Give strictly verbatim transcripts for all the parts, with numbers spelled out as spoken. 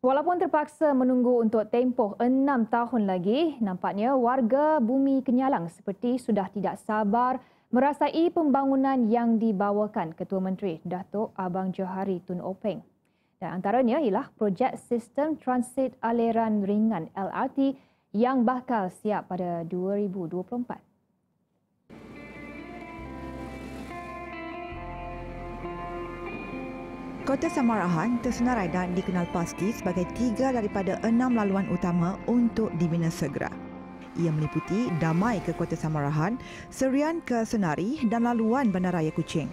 Walaupun terpaksa menunggu untuk tempoh enam tahun lagi, nampaknya warga bumi Kenyalang seperti sudah tidak sabar merasai pembangunan yang dibawakan Ketua Menteri Datuk Abang Johari Tun Openg. Dan antaranya ialah projek sistem transit aliran ringan L R T yang bakal siap pada dua ribu dua puluh empat. Kota Samarahan tersenarai dan dikenal pasti sebagai tiga daripada enam laluan utama untuk dibina segera. Ia meliputi Damai ke Kota Samarahan, Serian ke Senari dan Laluan Bandaraya Kuching.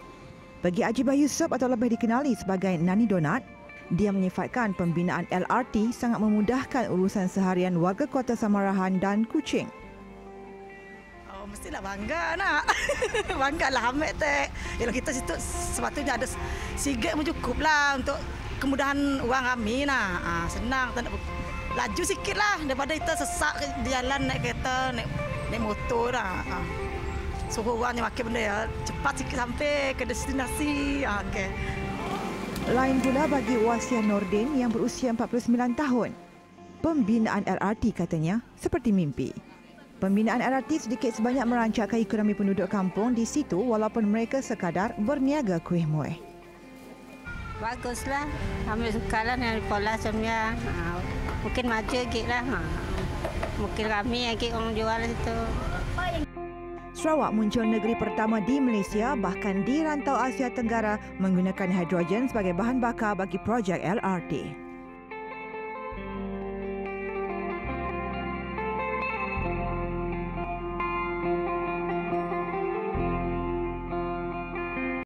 Bagi Ajibah Yusop atau lebih dikenali sebagai Nani Donat, dia menyifatkan pembinaan L R T sangat memudahkan urusan seharian warga Kota Samarahan dan Kuching. Mestilah bangga nak. Bangga lah amat tak. Yalah kita situ sepatutnya ada sigit pun cukup lah untuk kemudahan orang kami nak. Ha, senang, tak nak laju sikit lah daripada kita sesak ke jalan naik kereta, naik, naik motor lah. Ha. Suruh orang yang pakai benda ya, cepat sikit sampai ke destinasi. Ha, okay. Lain pula bagi Wasia Nordin yang berusia empat puluh sembilan tahun. Pembinaan L R T katanya seperti mimpi. Pembinaan L R T sedikit sebanyak merancakkan ekonomi penduduk kampung di situ walaupun mereka sekadar berniaga kuih muih. Baguslah. Kami sukalah dengan pola semia. Mungkin maju gitlah. Mungkin kami yang git orang jual itu. Sarawak muncul negeri pertama di Malaysia bahkan di rantau Asia Tenggara menggunakan hidrogen sebagai bahan bakar bagi projek L R T.